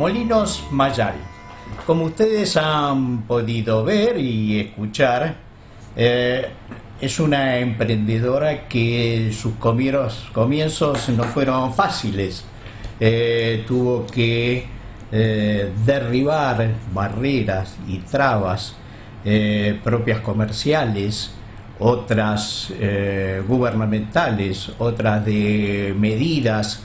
Molinos Mayal. Como ustedes han podido ver y escuchar, es una emprendedora que sus comienzos no fueron fáciles. Tuvo que derribar barreras y trabas propias comerciales, otras gubernamentales, otras de medidas,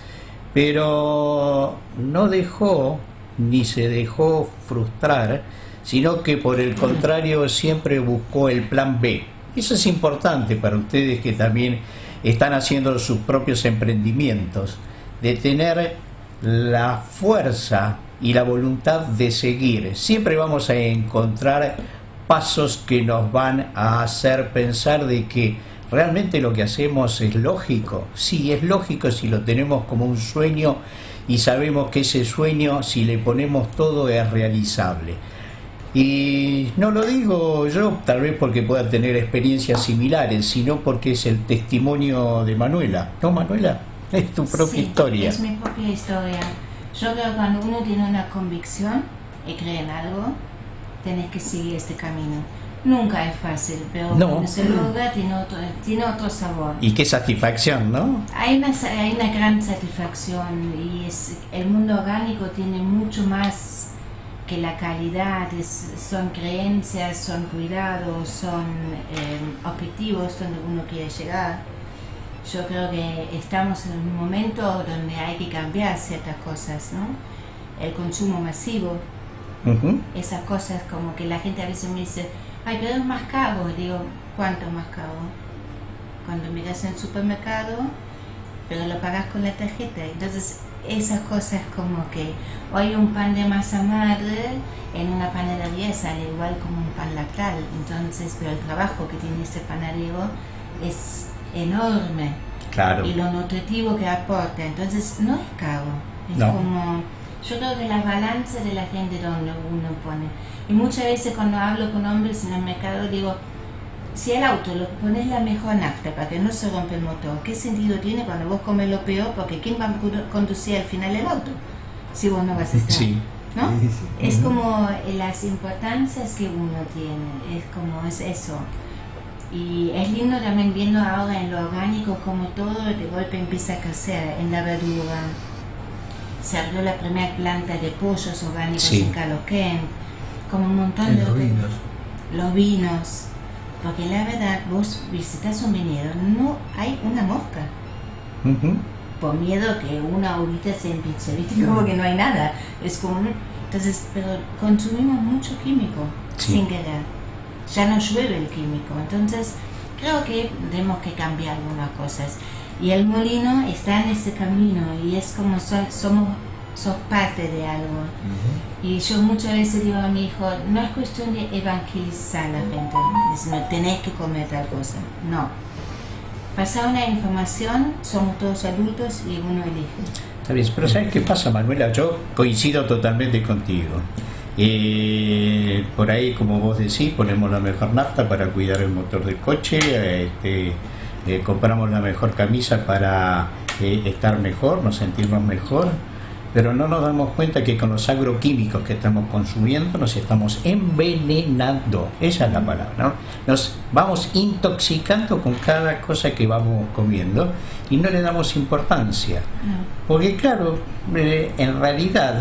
pero no dejó ni se dejó frustrar, sino que por el contrario siempre buscó el plan B. Eso es importante para ustedes que también están haciendo sus propios emprendimientos, de tener la fuerza y la voluntad de seguir. Siempre vamos a encontrar pasos que nos van a hacer pensar de que realmente lo que hacemos es lógico. Sí, es lógico si lo tenemos como un sueño y sabemos que ese sueño, si le ponemos todo, es realizable. Y no lo digo yo, tal vez porque pueda tener experiencias similares, sino porque es el testimonio de Manuela. ¿No, Manuela? Es tu propia historia. Es mi propia historia. Yo creo que cuando uno tiene una convicción y cree en algo, tenés que seguir este camino. Nunca es fácil, pero cuando se logra tiene otro sabor. Y qué satisfacción, ¿no? Hay una gran satisfacción, y el mundo orgánico tiene mucho más que la calidad. Son creencias, son cuidados, son objetivos donde uno quiere llegar. Yo creo que estamos en un momento donde hay que cambiar ciertas cosas, ¿no? El consumo masivo. Esas cosas, como que la gente a veces me dice, ay, pero es más caro. Digo, ¿cuánto más caro? Cuando miras en el supermercado, pero lo pagas con la tarjeta. Entonces, esas cosas, como que hoy un pan de masa madre en una panadería sale igual como un pan lactal. Entonces, pero el trabajo que tiene este panadero es enorme. Claro. Y lo nutritivo que aporta. Entonces, no es caro. Es como... Yo creo que la balanza de la gente donde uno pone. Y muchas veces cuando hablo con hombres en el mercado digo, si el auto lo pones la mejor nafta para que no se rompe el motor, ¿qué sentido tiene cuando vos comes lo peor? Porque ¿quién va a conducir al final el auto? Si vos no vas a estar. Sí. ¿No? Sí. Es como las importancias que uno tiene, es eso. Y es lindo también viendo ahora en lo orgánico como todo de golpe empieza a crecer, en la verdura. Se abrió la primera planta de pollos orgánicos en Caloquén, como un montón de... Los vinos. Porque la verdad, vos visitas un viñedo, no hay una mosca. Por miedo que una uvita se empiece, ¿viste? Como que no hay nada. Es como... Entonces, pero consumimos mucho químico, sin querer. Ya no llueve el químico. Entonces, creo que tenemos que cambiar algunas cosas. Y el molino está en ese camino, y es como sos parte de algo. Y yo muchas veces digo a mi hijo, no es cuestión de evangelizar a la gente, no tenés que comer tal cosa, no. Pasar una información, somos todos adultos y uno elige. Está bien, pero ¿sabes qué pasa, Manuela? Yo coincido totalmente contigo. Por ahí, como vos decís, ponemos la mejor nafta para cuidar el motor del coche, compramos la mejor camisa para estar mejor, nos sentimos mejor, pero no nos damos cuenta que con los agroquímicos que estamos consumiendo nos estamos envenenando. Esa es la palabra, ¿no? Nos vamos intoxicando con cada cosa que vamos comiendo y no le damos importancia. Porque claro, en realidad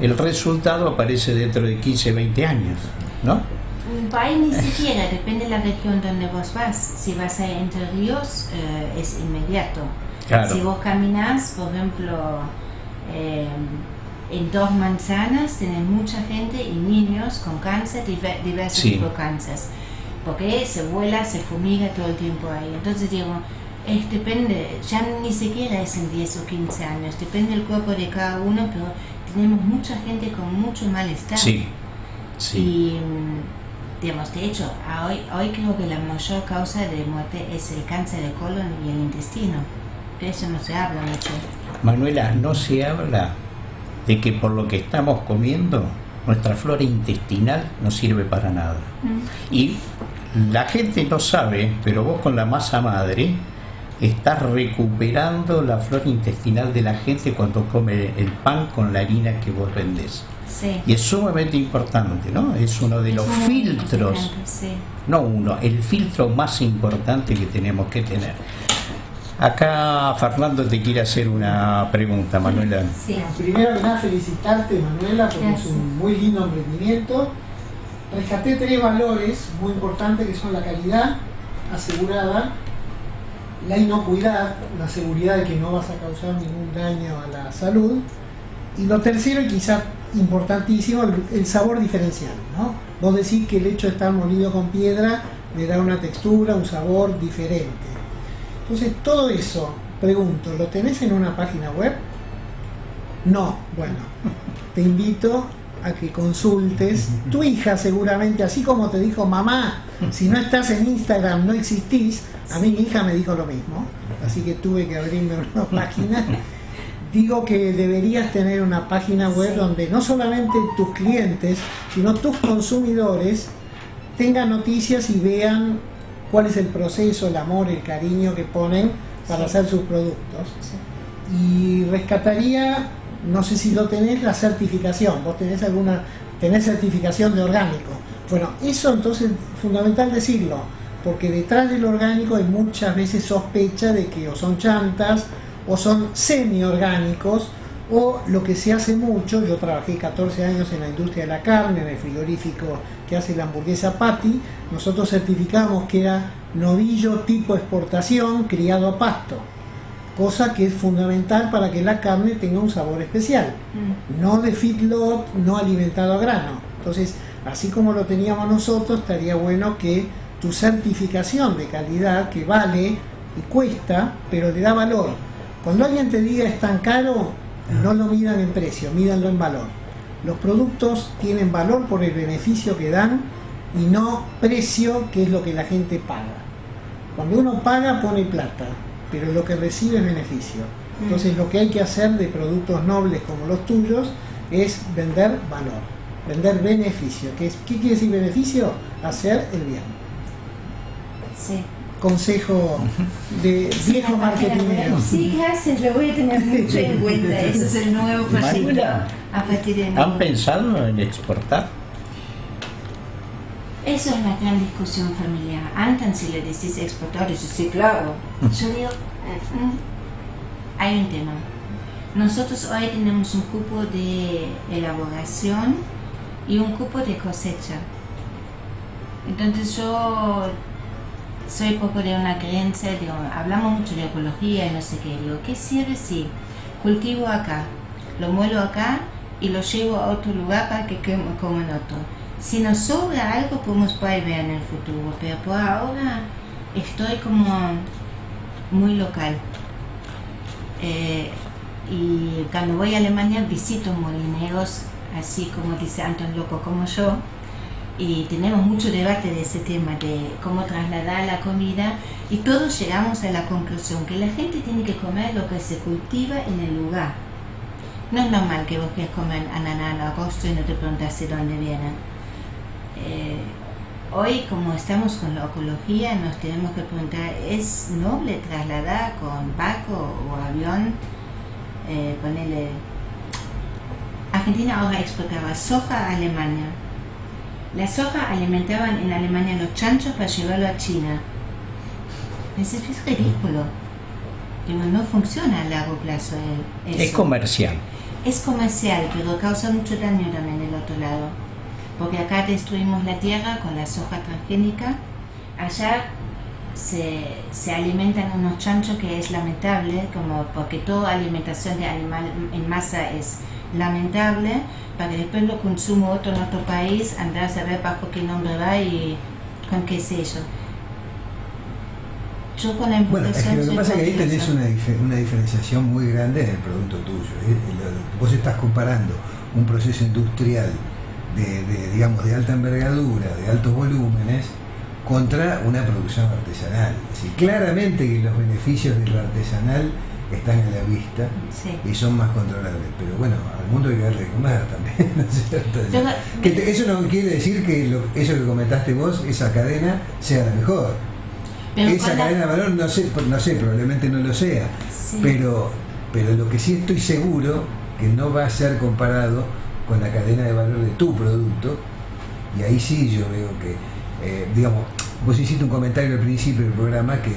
el resultado aparece dentro de 15, 20 años, ¿no? Un país ni siquiera, depende de la región donde vos vas. Si vas a Entre Ríos, es inmediato. Claro. Si vos caminás, por ejemplo, en Dos Manzanas, tenés mucha gente y niños con cáncer, diversos tipos de cáncer. Porque se vuela, se fumiga todo el tiempo ahí. Entonces digo, depende, ya ni siquiera es en 10 o 15 años, depende del cuerpo de cada uno, pero tenemos mucha gente con mucho malestar. Y, digamos, de hecho, hoy creo que la mayor causa de muerte es el cáncer de colon y el intestino. De eso no se habla mucho. Manuela, no se habla de que por lo que estamos comiendo, nuestra flora intestinal no sirve para nada. Y la gente no sabe, pero vos con la masa madre estás recuperando la flora intestinal de la gente cuando come el pan con la harina que vos vendés. Sí. Y es sumamente importante, ¿no? Es uno de los filtros, sí. No uno, el filtro más importante que tenemos que tener. Acá Fernando te quiere hacer una pregunta, Manuela. Sí. Primero que nada, felicitarte, Manuela, porque es un muy lindo emprendimiento. Rescaté tres valores muy importantes que son la calidad asegurada, la inocuidad, la seguridad de que no vas a causar ningún daño a la salud, y lo tercero, y quizás importantísimo, el sabor diferencial, ¿no? Vos decís que el hecho de estar molido con piedra le da una textura, un sabor diferente. Entonces, todo eso, pregunto, ¿lo tenés en una página web? No. Bueno, te invito a que consultes. Tu hija seguramente, así como te dijo mamá, si no estás en Instagram no existís, a mí mi hija me dijo lo mismo, así que tuve que abrirme una página. Digo que deberías tener una página web, sí, donde no solamente tus clientes, sino tus consumidores tengan noticias y vean cuál es el proceso, el amor, el cariño que ponen para, sí, hacer sus productos. Sí. Y rescataría, no sé si lo tenés, la certificación. Vos tenés alguna, tenés certificación de orgánico. Bueno, eso entonces es fundamental decirlo, porque detrás del orgánico hay muchas veces sospecha de que o son chantas, o son semi-orgánicos, o lo que se hace mucho. Yo trabajé 14 años en la industria de la carne, en el frigorífico que hace la hamburguesa Patty. Nosotros certificamos que era novillo tipo exportación, criado a pasto, cosa que es fundamental para que la carne tenga un sabor especial, no de feedlot, no alimentado a grano. Entonces, así como lo teníamos nosotros, estaría bueno que tu certificación de calidad, que vale y cuesta, pero le da valor. Cuando alguien te diga es tan caro, no lo midan en precio, mídanlo en valor. Los productos tienen valor por el beneficio que dan y no precio, que es lo que la gente paga. Cuando uno paga pone plata, pero lo que recibe es beneficio. Entonces, lo que hay que hacer de productos nobles como los tuyos es vender valor, vender beneficio. ¿Qué quiere decir beneficio? Hacer el bien. Sí. Consejo de viejo marketingero. Sí, gracias, lo voy a tener mucho en cuenta. Ese es el nuevo proyecto a partir de ahora. ¿Han pensado en exportar? Eso es la gran discusión familiar. Antes, si le decís exportar, yo sí, claro. Yo digo, hay un tema. Nosotros hoy tenemos un cupo de elaboración y un cupo de cosecha. Entonces yo soy poco de una creencia, digo, hablamos mucho de ecología y no sé qué, digo, ¿qué sirve si cultivo acá, lo muelo acá y lo llevo a otro lugar para que coman otro? Si nos sobra algo podemos ver en el futuro, pero por ahora estoy como muy local. Y cuando voy a Alemania visito molineros, así como dice Anton, loco como yo, y tenemos mucho debate de ese tema de cómo trasladar la comida, y todos llegamos a la conclusión que la gente tiene que comer lo que se cultiva en el lugar. No es normal que vos quieras comer ananá o agosto y no te preguntas de dónde vienen. Hoy, como estamos con la ecología, nos tenemos que preguntar, ¿es noble trasladar con barco o avión? Ponele, Argentina ahora exportaba soja a Alemania. La soja alimentaban en Alemania los chanchos para llevarlo a China. Es ridículo. Pero no funciona a largo plazo. Eso. Es comercial. Es comercial, pero causa mucho daño también del otro lado. Porque acá destruimos la tierra con la soja transgénica. Allá se alimentan unos chanchos que es lamentable, como porque toda alimentación de animal en masa es lamentable, para que después lo consuma otro en otro país, andar a saber bajo qué nombre va y con qué sello. Yo con la importación. Bueno, es que lo que pasa es que ahí tenés una diferenciación muy grande en el producto tuyo, ¿eh? Vos estás comparando un proceso industrial de alta envergadura, de altos volúmenes, contra una producción artesanal. Así, claramente que los beneficios de lo artesanal están a la vista, sí, y son más controlables, pero bueno, al mundo hay que darle de comer también, ¿no es cierto? Eso no quiere decir que eso que comentaste vos, esa cadena, sea la mejor. Pero esa cadena de valor no sé, probablemente no lo sea, sí. Pero lo que sí estoy seguro que no va a ser comparado con la cadena de valor de tu producto, y ahí sí yo veo que, digamos, vos hiciste un comentario al principio del programa que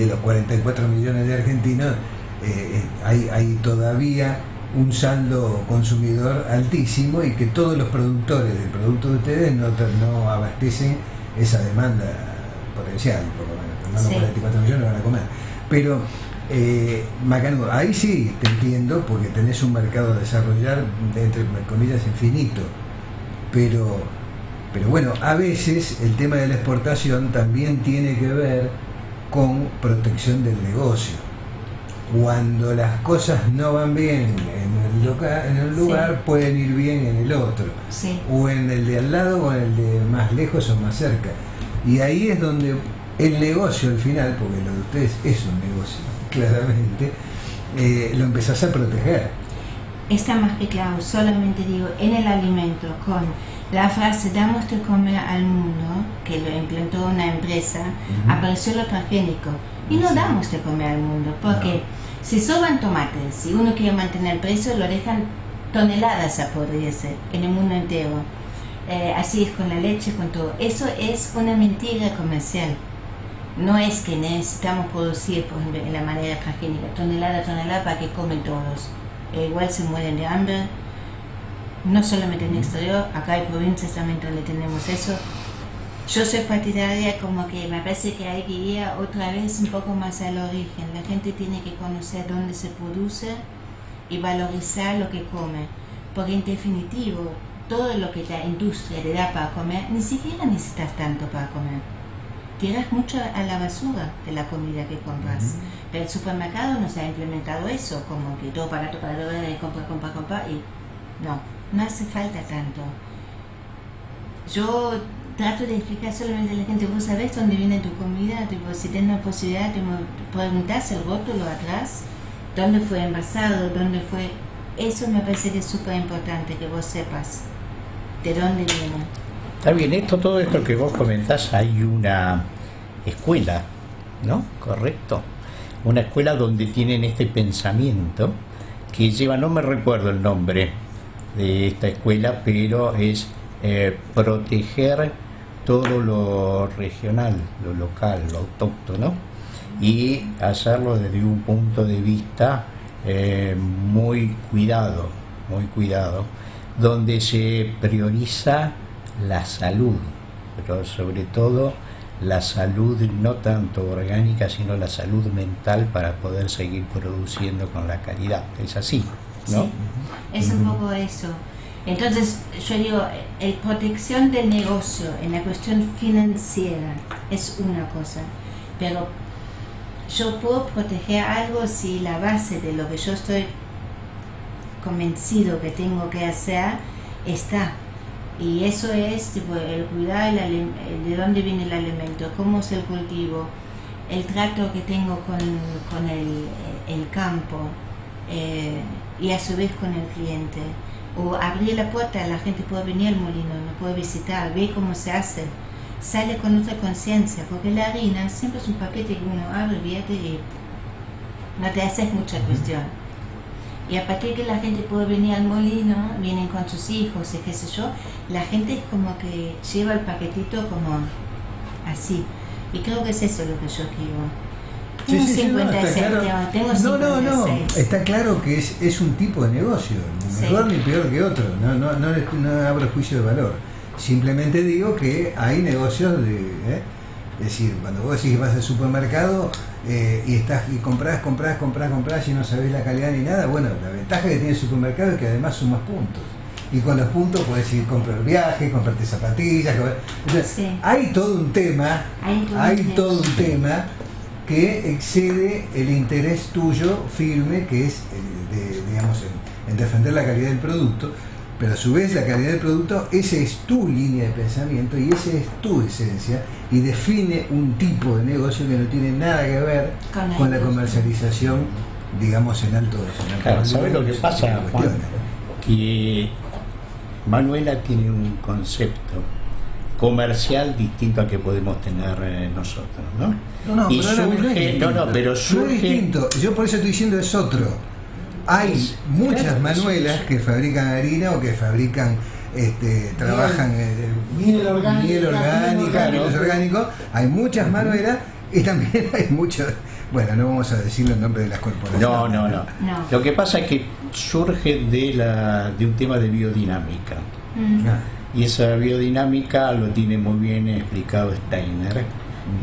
de los 44 millones de argentinos hay todavía un saldo consumidor altísimo y que todos los productores del producto de ustedes no abastecen esa demanda potencial, por lo menos, no sí. 44 millones van a comer. Pero, Macanudo, ahí sí te entiendo porque tenés un mercado a desarrollar, entre comillas, infinito, pero bueno, a veces el tema de la exportación también tiene que ver con protección del negocio. Cuando las cosas no van bien en un lugar, sí. pueden ir bien en el otro, sí. o en el de al lado o en el de más lejos o más cerca. Y ahí es donde el negocio al final, porque lo de ustedes es un negocio, claramente, lo empezás a proteger. Está más que claro, solamente digo, en el alimento, con la frase damos de comer al mundo, que lo implantó una empresa, apareció el papel higiénico. Y no damos de comer al mundo, porque si sobran tomates, si uno quiere mantener el precio, lo dejan toneladas, podría ser, en el mundo entero. Así es con la leche, con todo. Eso es una mentira comercial. No es que necesitamos producir, por ejemplo, en la manera transgénica, tonelada para que comen todos. Igual se mueren de hambre, no solamente en el exterior, acá hay provincias también donde tenemos eso. Yo soy partidaria, como que me parece que hay que ir otra vez un poco más al origen. La gente tiene que conocer dónde se produce y valorizar lo que come, porque en definitivo todo lo que la industria te da para comer, ni siquiera necesitas tanto para comer. Tiras mucho a la basura de la comida que compras, pero el supermercado nos ha implementado eso, como que todo barato para dólares, compra, y no hace falta tanto. Yo trato de explicar solamente a la gente, vos sabés dónde viene tu comida, tipo, si tenés la posibilidad, preguntás el rótulo atrás, dónde fue envasado, dónde fue. Eso me parece que es súper importante que vos sepas de dónde viene. Está bien, todo esto que vos comentás, hay una escuela, ¿no? Correcto. Una escuela donde tienen este pensamiento que lleva, no me recuerdo el nombre de esta escuela, pero es proteger todo lo regional, lo local, lo autóctono, y hacerlo desde un punto de vista muy cuidado, donde se prioriza la salud, pero sobre todo la salud no tanto orgánica, sino la salud mental para poder seguir produciendo con la calidad. Es así, ¿no? Sí, es un poco eso. Entonces, yo digo, la protección del negocio en la cuestión financiera es una cosa, pero yo puedo proteger algo si la base de lo que yo estoy convencido que tengo que hacer está. Y eso es tipo, el cuidar de dónde viene el alimento, cómo es el cultivo, el trato que tengo con el campo y a su vez con el cliente. O abrir la puerta, la gente puede venir al molino, no puede visitar, ve cómo se hace, sale con otra conciencia, porque la harina siempre es un paquete que uno abre, vierte y no te haces mucha cuestión. Y a partir que la gente puede venir al molino, vienen con sus hijos y qué sé yo, la gente es como que lleva el paquetito como así. Y creo que es eso lo que yo quiero. Tengo 56, tengo 56. No, está claro que es un tipo de negocio, ni mejor ni peor que otro, no abro juicio de valor. Simplemente digo que hay negocios de... Es decir, cuando vos decís que vas al supermercado y compras y no sabés la calidad ni nada, bueno, la ventaja que tiene el supermercado es que además sumas puntos. Y con los puntos podés ir comprar viaje, comprarte zapatillas, entonces, hay todo un tema que excede el interés tuyo firme, que es en defender la calidad del producto, pero a su vez la calidad del producto, esa es tu línea de pensamiento y esa es tu esencia, y define un tipo de negocio que no tiene nada que ver con la comercialización, digamos, en alto de... Claro, ¿sabes lo que pasa, Juan? Que Manuela tiene un concepto comercial distinto al que podemos tener nosotros, ¿no? No, pero surge distinto. Yo por eso estoy diciendo es otro. Hay muchas Manuelas que fabrican harina o que fabrican, trabajan miel orgánica, hay muchas Manuelas y también hay muchos. Bueno, no vamos a decir los nombres de las corporaciones. No. Lo que pasa es que surge de un tema de biodinámica. Y esa biodinámica lo tiene muy bien explicado Steiner,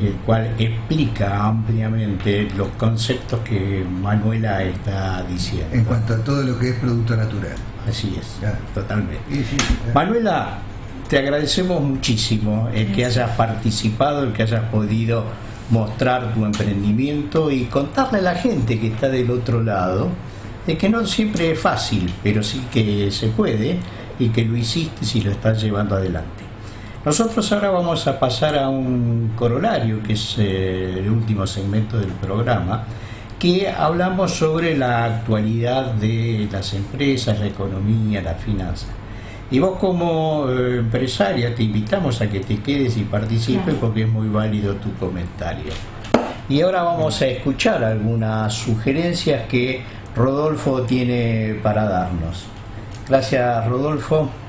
el cual explica ampliamente los conceptos que Manuela está diciendo. En cuanto a todo lo que es producto natural. Así es, claro. Totalmente. Sí. Manuela, te agradecemos muchísimo el que hayas participado, el que hayas podido mostrar tu emprendimiento y contarle a la gente que está del otro lado de que no siempre es fácil, pero sí que se puede y que lo hiciste y lo estás llevando adelante. Nosotros ahora vamos a pasar a un corolario, que es el último segmento del programa, que hablamos sobre la actualidad de las empresas, la economía, las finanzas. Y vos como empresaria te invitamos a que te quedes y participes porque es muy válido tu comentario. Y ahora vamos a escuchar algunas sugerencias que Rodolfo tiene para darnos. Gracias, Rodolfo.